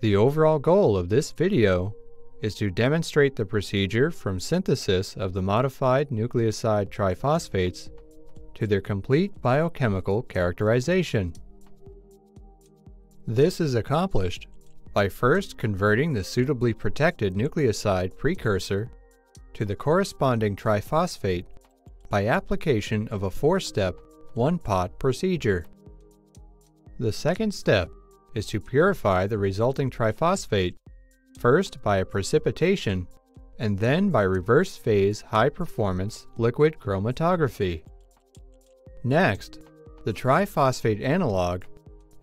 The overall goal of this video is to demonstrate the procedure from synthesis of the modified nucleoside triphosphates to their complete biochemical characterization. This is accomplished by first converting the suitably protected nucleoside precursor to the corresponding triphosphate by application of a 4-step, 1-pot procedure. The second step is to purify the resulting triphosphate, first by a precipitation and then by reverse-phase high-performance liquid chromatography. Next, the triphosphate analog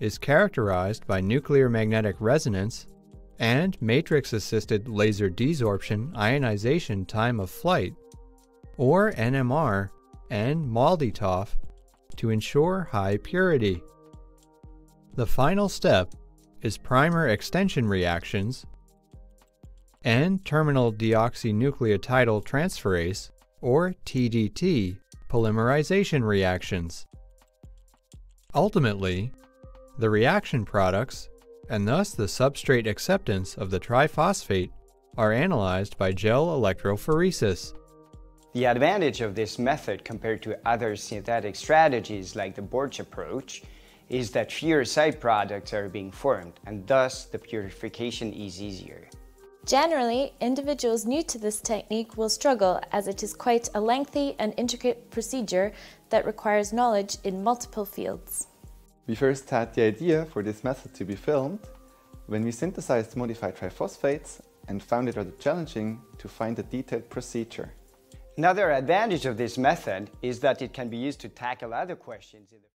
is characterized by nuclear magnetic resonance and matrix-assisted laser desorption ionization time of flight, or NMR, and MALDI-TOF to ensure high purity. The final step is primer extension reactions and terminal deoxynucleotidyl transferase, or TDT, polymerization reactions. Ultimately, the reaction products, and thus the substrate acceptance of the triphosphate, are analyzed by gel electrophoresis. The advantage of this method compared to other synthetic strategies like the Borch approach is that fewer side products are being formed, and thus the purification is easier. Generally, individuals new to this technique will struggle, as it is quite a lengthy and intricate procedure that requires knowledge in multiple fields. We first had the idea for this method to be filmed when we synthesized modified triphosphates and found it rather challenging to find a detailed procedure. Another advantage of this method is that it can be used to tackle other questions in the